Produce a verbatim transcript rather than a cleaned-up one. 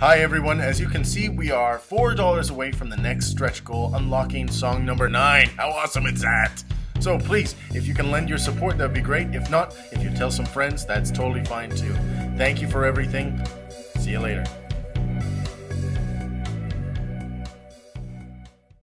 Hi everyone, as you can see, we are four dollars away from the next stretch goal, unlocking song number nine. How awesome is that? So please, if you can lend your support, that'd be great. If not, if you tell some friends, that's totally fine too. Thank you for everything. See you later.